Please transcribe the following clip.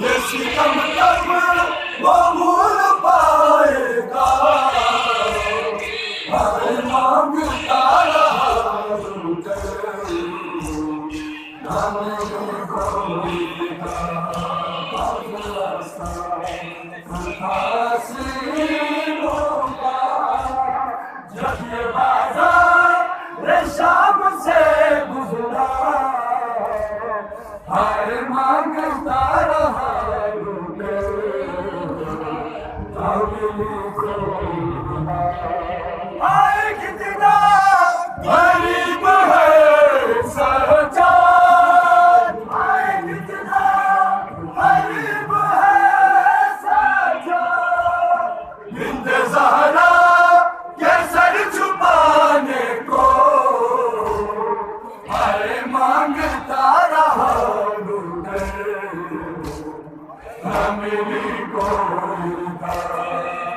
Yes, you come and come, Go.